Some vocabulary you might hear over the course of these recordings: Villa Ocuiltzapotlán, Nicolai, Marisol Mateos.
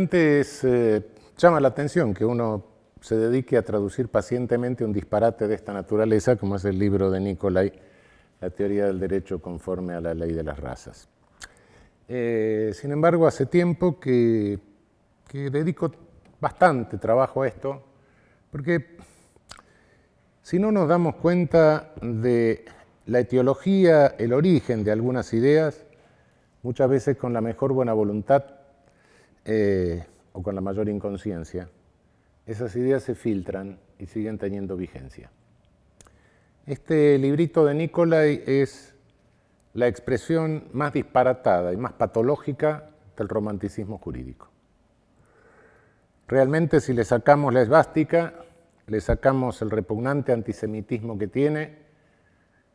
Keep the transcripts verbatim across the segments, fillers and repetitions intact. realmente es, eh, llama la atención que uno se dedique a traducir pacientemente un disparate de esta naturaleza, como es el libro de Nicolai, La teoría del derecho conforme a la ley de las razas. Eh, sin embargo, hace tiempo que, que dedico bastante trabajo a esto, porque si no nos damos cuenta de la etiología, el origen de algunas ideas, muchas veces con la mejor buena voluntad eh, o con la mayor inconsciencia, esas ideas se filtran y siguen teniendo vigencia. Este librito de Nicolai es la expresión más disparatada y más patológica del romanticismo jurídico. Realmente, si le sacamos la esvástica, le sacamos el repugnante antisemitismo que tiene,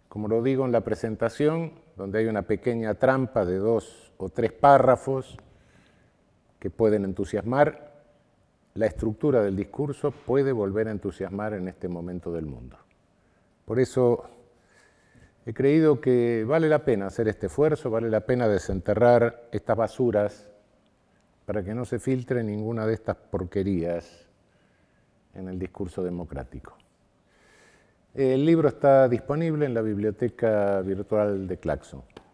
como lo digo en la presentación, donde hay una pequeña trampa de dos o tres párrafos que pueden entusiasmar, la estructura del discurso puede volver a entusiasmar en este momento del mundo. Por eso he creído que vale la pena hacer este esfuerzo, vale la pena desenterrar estas basuras para que no se filtre ninguna de estas porquerías en el discurso democrático. El libro está disponible en la biblioteca virtual de Claxon.